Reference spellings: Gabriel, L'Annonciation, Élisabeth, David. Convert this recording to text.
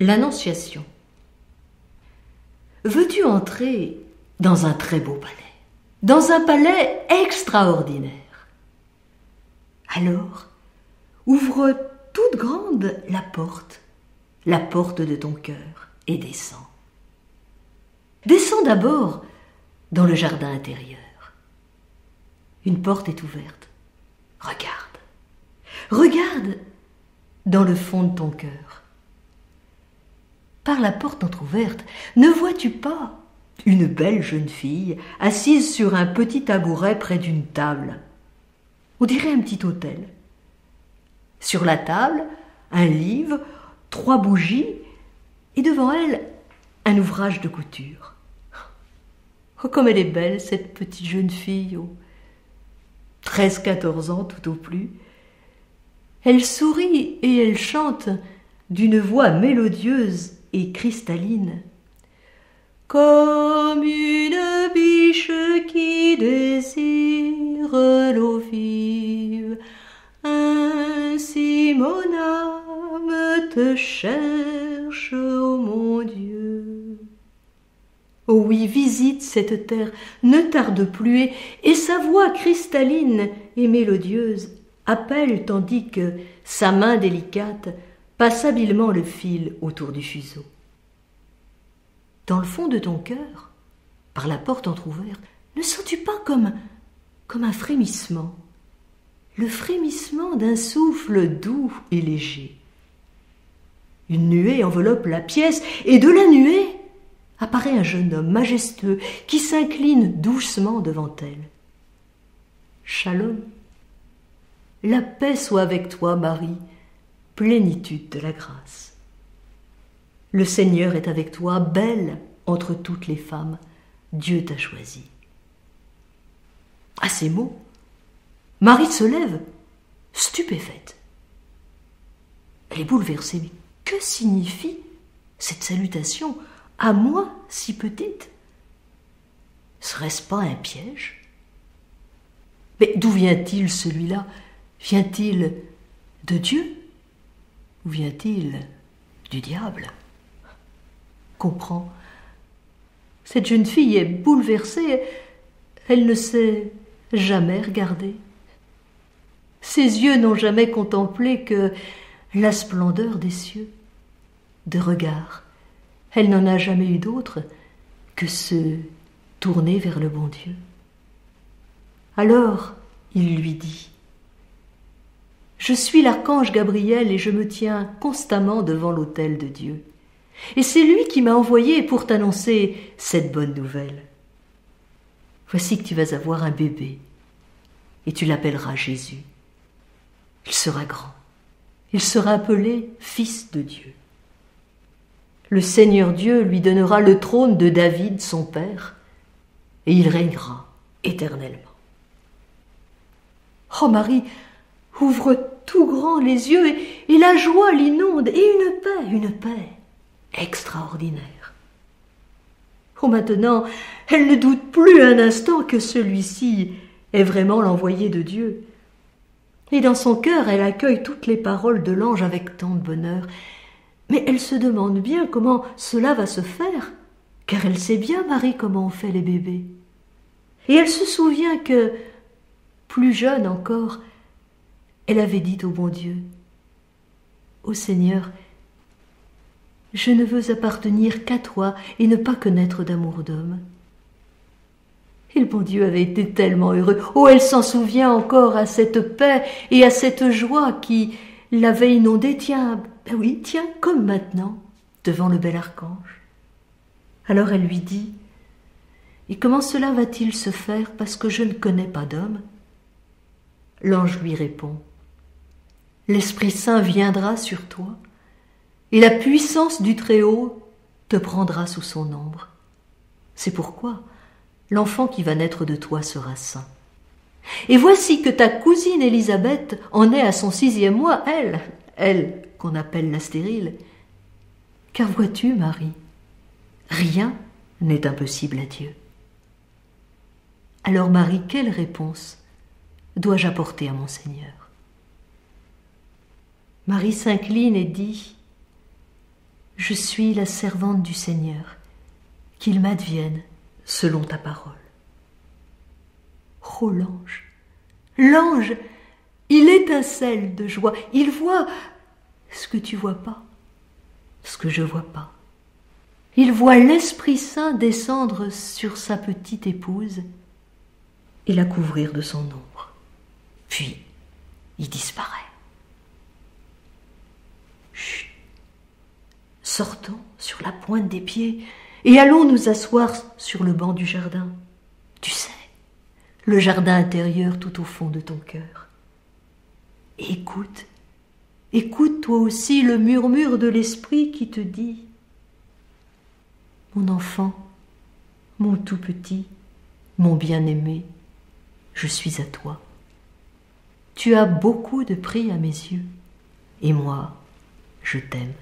L'Annonciation. Veux-tu entrer dans un très beau palais, dans un palais extraordinaire? Alors, ouvre toute grande la porte de ton cœur, et descends. Descends d'abord dans le jardin intérieur. Une porte est ouverte. Regarde. Regarde dans le fond de ton cœur. Par la porte entr'ouverte, ne vois-tu pas une belle jeune fille assise sur un petit tabouret près d'une table? On dirait un petit autel. Sur la table, un livre, 3 bougies et devant elle, un ouvrage de couture. Oh, comme elle est belle, cette petite jeune fille, oh. 13-14 ans tout au plus. Elle sourit et elle chante d'une voix mélodieuse et cristalline. Comme une biche qui désire l'eau vive, ainsi mon âme te cherche, ô mon Dieu. Oh oui, visite cette terre, ne tarde plus, et sa voix cristalline et mélodieuse appelle tandis que sa main délicate passe habilement le fil autour du fuseau. Dans le fond de ton cœur, par la porte entr'ouverte, ne sens-tu pas comme un frémissement, le frémissement d'un souffle doux et léger? Une nuée enveloppe la pièce, et de la nuée apparaît un jeune homme majestueux qui s'incline doucement devant elle. Shalom. La paix soit avec toi, Marie, plénitude de la grâce. Le Seigneur est avec toi, belle entre toutes les femmes, Dieu t'a choisie. À ces mots, Marie se lève, stupéfaite. Elle est bouleversée, mais que signifie cette salutation à moi si petite? Serait-ce pas un piège? Mais d'où vient-il celui-là? Vient-il de Dieu? Ou vient-il du diable? Comprends. Cette jeune fille est bouleversée, elle ne sait jamais regarder. Ses yeux n'ont jamais contemplé que la splendeur des cieux. De regard, elle n'en a jamais eu d'autre que se tourner vers le bon Dieu. Alors il lui dit: je suis l'archange Gabriel et je me tiens constamment devant l'autel de Dieu. Et c'est lui qui m'a envoyé pour t'annoncer cette bonne nouvelle. Voici que tu vas avoir un bébé et tu l'appelleras Jésus. Il sera grand. Il sera appelé Fils de Dieu. Le Seigneur Dieu lui donnera le trône de David, son père, et il régnera éternellement. Oh Marie, ouvre tout grand les yeux et la joie l'inonde, et une paix extraordinaire. Oh, maintenant, elle ne doute plus un instant que celui-ci est vraiment l'envoyé de Dieu. Et dans son cœur, elle accueille toutes les paroles de l'ange avec tant de bonheur. Mais elle se demande bien comment cela va se faire, car elle sait bien, Marie, comment on fait les bébés. Et elle se souvient que, plus jeune encore, elle avait dit au bon Dieu: « Ô Seigneur, je ne veux appartenir qu'à toi et ne pas connaître d'amour d'homme. » Et le bon Dieu avait été tellement heureux. Oh, elle s'en souvient encore à cette paix et à cette joie qui l'avait inondée. Tiens, ben oui, tiens, comme maintenant, devant le bel archange. Alors elle lui dit: « Et comment cela va-t-il se faire parce que je ne connais pas d'homme ?» L'ange lui répond: « L'Esprit Saint viendra sur toi. » Et la puissance du Très-Haut te prendra sous son ombre. C'est pourquoi l'enfant qui va naître de toi sera saint. Et voici que ta cousine Élisabeth en est à son 6e mois, elle qu'on appelle la stérile. Car vois-tu, Marie, rien n'est impossible à Dieu. » Alors Marie, quelle réponse dois-je apporter à mon Seigneur? Marie s'incline et dit: « je suis la servante du Seigneur, qu'il m'advienne selon ta parole. » Oh l'ange, l'ange, il étincelle de joie, il voit ce que tu vois pas, ce que je vois pas. Il voit l'Esprit Saint descendre sur sa petite épouse et la couvrir de son ombre. Puis, il disparaît. Chut! Sortons sur la pointe des pieds et allons nous asseoir sur le banc du jardin. Tu sais, le jardin intérieur tout au fond de ton cœur. Et écoute, écoute toi aussi le murmure de l'Esprit qui te dit: « Mon enfant, mon tout petit, mon bien-aimé, je suis à toi. Tu as beaucoup de prix à mes yeux, et moi, je t'aime. »